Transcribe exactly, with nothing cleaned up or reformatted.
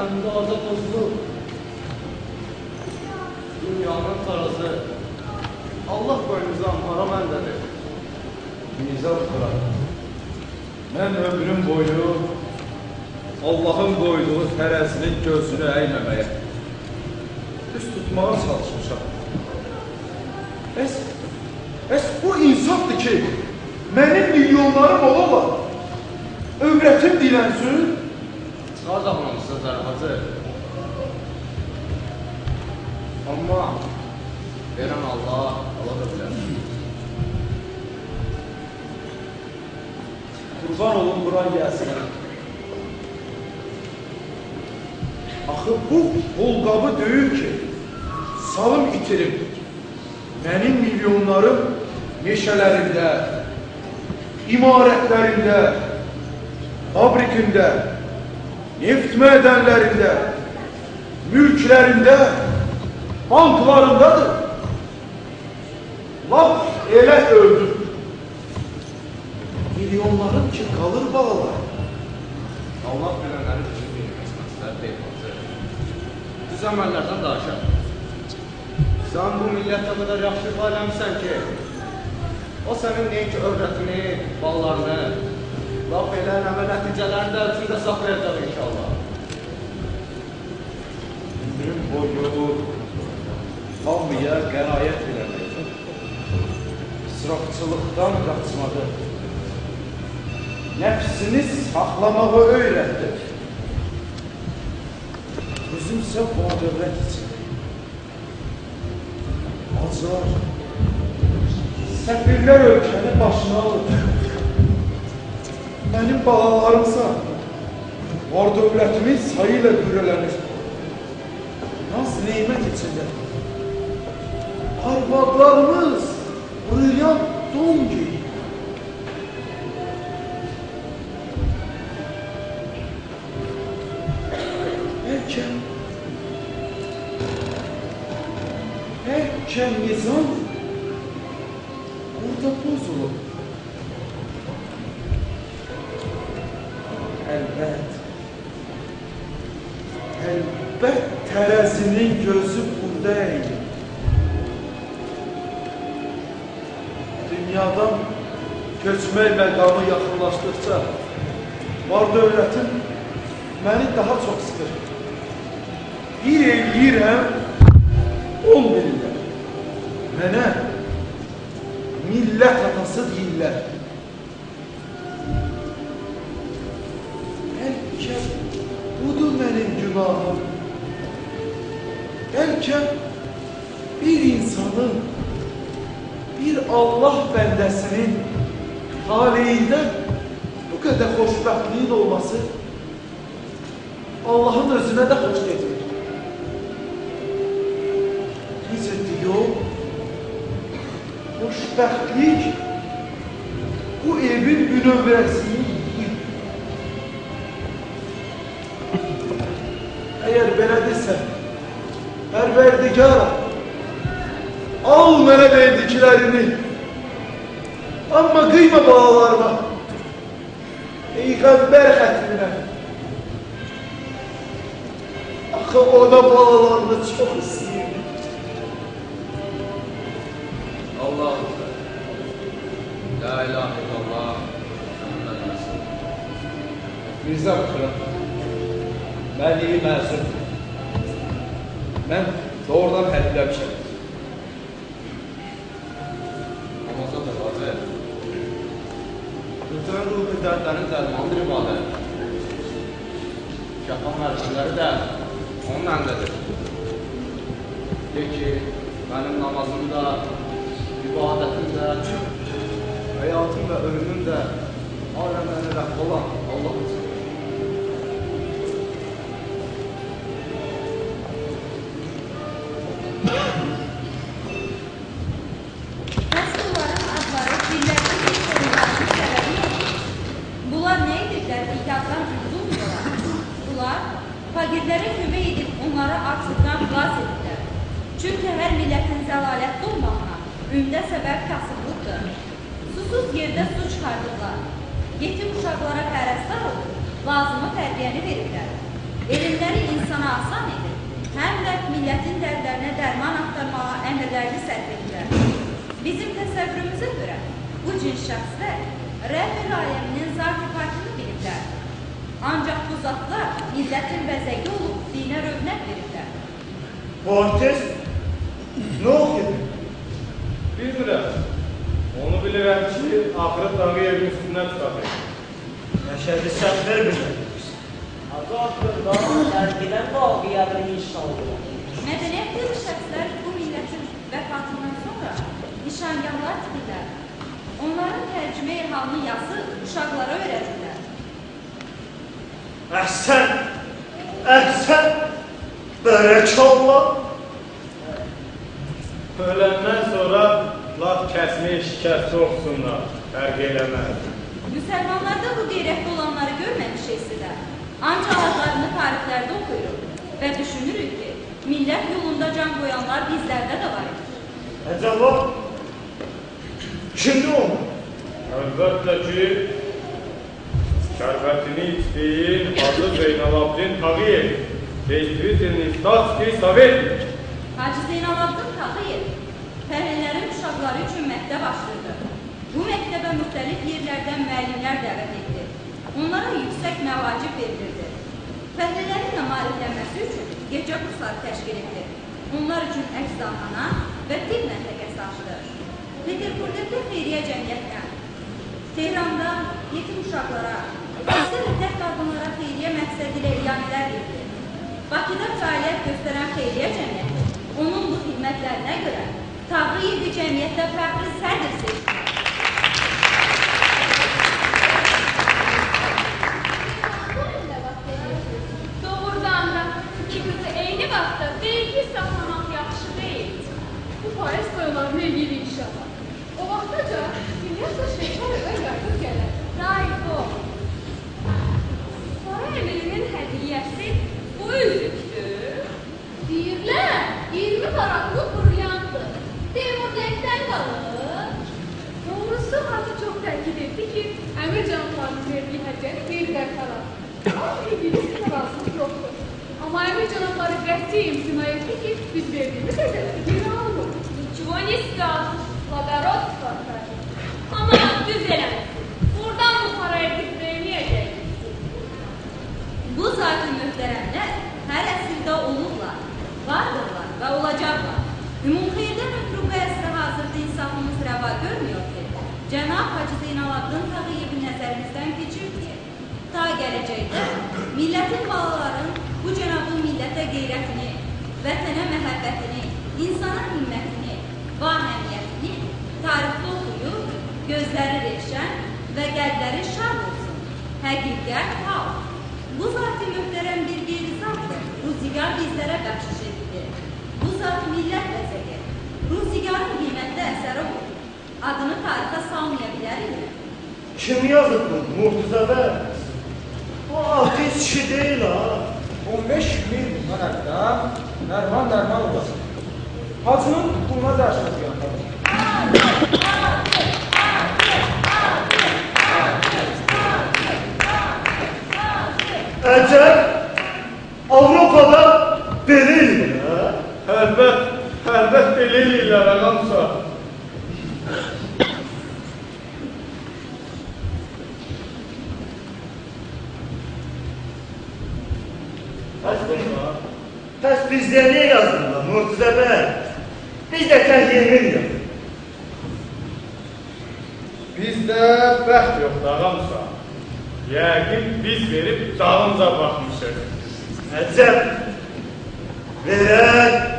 Doğada bozdu. Dünyanın tarzı. Allah boynuzdan para mendeli. Mizar kurar. Ben ömrüm boyu Allah'ın koyduğu terazinin gözünü eğmemeye, düz tutmaya çalışmışam. Es, es bu insafdır ki, benim milyonlarım olamaz. Ömretim dilensin. Sağ davranmışsınız Hacı. Ama veren Allah, Allah da bilir. Kurban olun buraya gelsin. Axı bu qolqabı döyür ki, salım itirib. Mənim milyonlarım meşələrində, imarətlərində, fabrikində, neft mədənlərində, mülklərində, banklarındadır. Laf elə öldü. Milyonlarım ki, qalır balalar. Allah bilənləri üçün verilməz məsələr deyil. Düzəməllərdən daha aşağı. Sən bu millətdə qədər yaxşı aləmsən ki, o sənin neyik övrətini, ballarını, laf eləyən əmə nəticələrini də üçün də saxlayacaq inşallah. Ümrüm boyu hamıya qənaət verəmək, israfçılıqdan qaçmadı, nəfsini saxlamağı öyrətdi. Bizimsə buna dövrət için acılar, səfirlər ölkəni başına alır. Mənim balalarımsa var dövlətimin sayı ilə bürələnir. Nasıl neymət içində? Arvaqlarımız brilyant don giyir. Herkən nizam burada bozulur. Elbət, elbət tərəzinin gözü burada eğilir. Dünyadan göçmək məqamı yaxınlaşdıqca var dövlətim məni daha çox sıxır. Bir eləyirəm, on bilirlər. Mənə millət atası deyirlər. Bəlkə budur mənim günahım. Bəlkə bir insanın, bir Allah bəndəsinin taleyində bu qədər xoşbəxtliyin olması Allahın özünə də xoş getirir. Hoşbəxtlik bu evin münövrəsini yiyir. Əgər belə desən, Pərverdigara, al mənə verdiklərini, amma qıyma bağlarına, Peyğəmbər xətrinə. Axı o da bağlarını çox istəyir. Allah'ımdır. La ilahe illallah. Mirza Bıxıram, mən iyi məzundur. Mən doğrudan həddiləmişəm. Namazda da vazir. Bütün bu müddətlərin zərmandır ibadır. Şəfan mərkələri də onun əndədir. De ki, mənim namazımda ibadətimdə, həyatım və ölümümdə aləməni rəq olan Allah üçün. Nasılların adları birləşik bir sorunlarının sələbiyyədir? Bunlar nə edirlər? İhtiyatlar tutulmuyorlar. Bunlar fakirlərə kömək edib onlara açıqdan qaz edirlər. Çünki hər millətin zəlalətli olmağına ümdə səbəb kasıblıqdır. Susuz yerdə su çıxardırlar. Yetim uşaqlara pərəstar olur, lazımı tərbiyəni verirlər. Elmləri insanlar sana asan idi. Hem de milletin dertlerine derman aktarmaya emirlerini serpildiler. Bizim tesevvürümüze göre bu cins şahslar Rehber aleminin zat-ı fakini bilirler. Ancak bu zatlar milletin bezeki olup dine rövnet verirler. Portes ne okudu? Bilmiyorum. Onu bilirəm ki, axırı Tağıyevin üstündən çıxartayım. Məşədi səhv vermirəm. Azaddır, daha ərbilən Tağıyevin inşallah. Mədəniyyətli şəxslər bu millətin vəfatından sonra nişangahlar tikirlər. Onların tərcüme-i halını yazı uşaqlara öyrədirlər. Əhsən, əhsən, bərək Allah. Öləndən sonra laf kəsmək, şikəst olsunlar, fərq eləməz. Müsəlmanlarda bu qeyrətli olanları görməmişik sizə. Ancaq adlarını tariflərdə oxuyuruq və düşünürük ki, millət yolunda can qoyanlar bizlərdə də var. Əcəla, kimdir o? Əlbəttə ki, şərfətini istəyin Hacı Zeynalabidin Tağıyev, Deyistvitelini İstatski Sovet. Hacı Zeynalabidin Tağıyev, fəhəllərin uşaqları üçün məktəb açdırdı. Bu məktəbə müxtəlif yerlərdən müəllimlər dəvət etdi. Onlara yüksək məvacib verilirdi. Fəhəllərin də malikləməsi üçün gecə kursları təşkil etdi. Onlar üçün əczahana və tibb məntəqəsi açdı. Peterburqda xeyriyyə cəmiyyətinə, Tehran'da yetim uşaqlara, əsər müddət qadınlara xeyriyyə məqsədi ilə ilanələr verdi. Bakıda fəaliyyət göstərən xeyriyyə cəmiyyəti, onun bu xidmətlərinə görə Tağıyevli cəmiyyətdə fərqli sərdir seçdir. Doğrudan da ikimizi eyni vaxtda vergi saxlamaq yaxşı deyil. Bu faiz boylarını eləyir inşallah. O vaxtaca milyarda şəkər və yardım gələr. Raif ol. Para əmirinin hədiyyəsi bu üzüktür. Deyirlər, iyirmi paraqlı buryantdır. Demur denkdən qalır. Doğrusu Hacı çox təkid etdi ki, əmir cənablarının verdiyi həccəni geri dərtələr. Ama İngilizcə qarasız yoxdur. Amma əmir cənabları qəti imtina etdi ki, biz verdiyimiz həccəni geri alır. Çivoniska, Laberotska. Amma düz eləməsin. Buradan bu paraya titrəyəcək. Bu zatı möhtərəmlər hər əsrdə olurlar, vardırlar və olacaqlar. Ümumxeyirdən ötürü bu əsrə hazırda insafımız rəva görmüyor ki, Cənab Hacı Zeynalabidin Tağıyevin nəzərimizdən keçir ki, ta gələcəkdə millətin balaların bu cənabın millətə qeyrətini, vətənə məhəbbətini, insana ümmətini, vahəmiyyətini tarixdə oxuyur, gözləri revşən və qəlbləri şad olsun. Həqiqət hal. Bu zat-ı möhtərəm bir qeyri-zatdır, ruzigar bizlərə bəxşiş edilir. Bu zat millət vəzəqi, ruzigarın qiymətdə əsəri olur. Adını tarixə salmaya bilərik. Kim yazıb bu? Murtuzada. O altı kişi deyil ha. on beş min maraqda nərman nərman olasın. Hacının tutulma dərşəsi yandadır. Hacı! Hacı! Hacı! Hacı! Hacı! Hacı! Hacı! Hacı! Əcəb, Avropada belirdir. Əlbət, əlbət belirləyirlər, əqamsa. Bəs bizdə niyə yazdırlar, Murtuzə bəy? Bizdə tək yemin yox. Bizdə bəxt yoxdur, əqamsa. Yəqin biz verib dalınca baxmışıq. Əcəb. Verək.